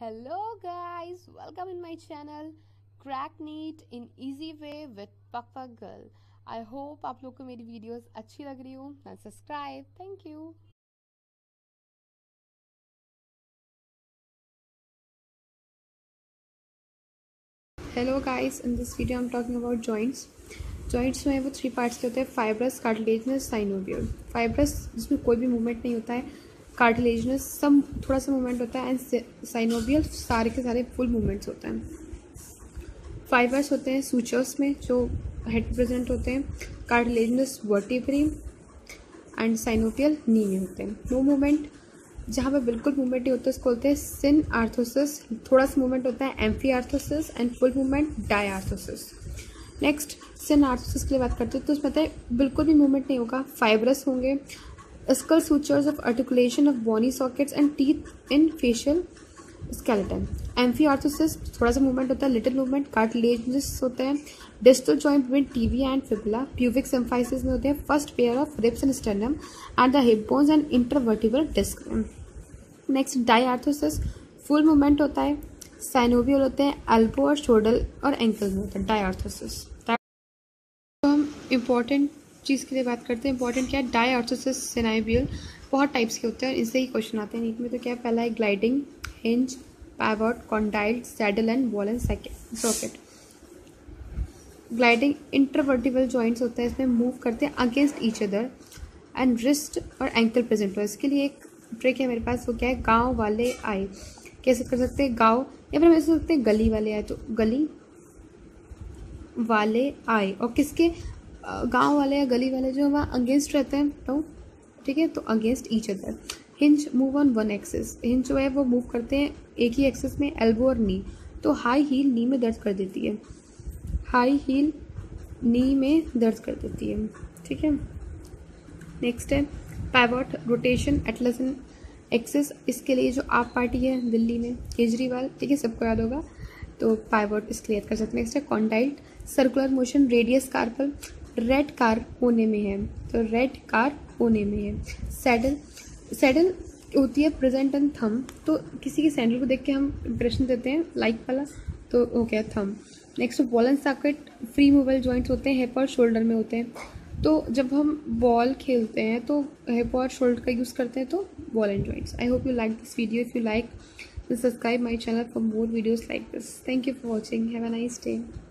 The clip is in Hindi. Hello guys, welcome in my channel Crack Neat in Easy Way with Pakpak Girl। I hope आप लोग को मेरी वीडियोस अच्छी लग रही हो and subscribe. Thank you. Hello guys, in this video I am talking about joints में वो थ्री पार्ट्स के होते हैं, फाइब्रस, कार्टिलेजनस, साइनोवियल। फाइब्रस जिसमें कोई भी मूवमेंट नहीं होता है, कार्टिलेजनस सब थोड़ा सा मूवमेंट होता है एंड साइनोवियल सारे के सारे फुल मूवमेंट्स होते हैं। फाइबर्स होते हैं सूचर्स में जो हेड प्रेजेंट होते हैं, cartilaginous vertebrae and synovial knee में होते हैं। नो मूवमेंट, जहाँ पे बिल्कुल मूवमेंट नहीं होता उसको बोलते हैं सिन आर्थोसिस, थोड़ा सा मूवमेंट होता है amphiarthrosis and full movement diarthrosis. Next synarthrosis के लिए बात करते हैं तो उसमें बताए बिल्कुल भी मूवमेंट नहीं होगा, फाइब्रस होंगे। Skull sutures of articulation of bony sockets and teeth in facial skeleton. Amphiarthrosis थोड़ा सा मूवमेंट होता है, लिटिल मूवमेंट। कार्टिलेजनस होते हैं distal joint between tibia and fibula, pubic symphysis में होते हैं, first pair of ribs and sternum and the hip bones and intervertebral disc. Next diarthrosis, full movement होता है, साइनोवियल होते हैं, एल्बो और शोल्डर और एंकल में होता है डाई आर्थोसिस। तो हम इम्पोर्टेंट चीज़ के लिए बात करते हैं, इंपॉर्टेंट क्या है। डाई आर्थोसिस साइनोवियल बहुत टाइप्स के होते हैं और इनसे ही क्वेश्चन आते हैं नीट में। तो क्या पहला है gliding, hinge, pivot, condyle, saddle and ball and socket. Gliding intervertebral joints होते हैं, इसमें मूव करते हैं against each other and wrist और एंकल प्रेजेंट हो। इसके लिए एक ट्रिक है मेरे पास, वो क्या है, गाँव वाले आए। कैसे कर सकते हैं गाँव, या फिर हम ऐसे सकते हैं गली वाले आए। तो गली वाले आए और किसके, गांव वाले या गली वाले जो वहाँ अगेंस्ट रहते हैं, तो ठीक है, तो against each other. Hinge move on one axis, hinge जो है वो मूव करते हैं एक ही एक्सिस में, एल्बो और नी। तो हाई हील नी में दर्द कर देती है, हाई हील नी में दर्द कर देती है, ठीक है। नेक्स्ट है पैवट, रोटेशन एटलसन एक्सिस। इसके लिए जो आप पार्टी है दिल्ली में, केजरीवाल, ठीक है, सबको याद होगा, तो पैवट इसके लिए याद कर सकते हैं। नेक्स्ट है condyle, circular motion, radius carpal, red car होने में है, तो रेड कार होने में है। सैडल, सैडल होती है प्रेजेंट एंड थम, तो किसी के सैंडल को देख के हम इंप्रेशन देते हैं लाइक वाला, तो हो गया thumb. Next ball and socket, free movable joints होते हैं, हिप और शोल्डर में होते हैं। तो जब हम बॉल खेलते हैं तो हिप और शोल्डर का यूज़ करते हैं, तो ball and joints. I hope you like this video, if you like subscribe my channel for more videos like this. Thank you for watching, have a nice day.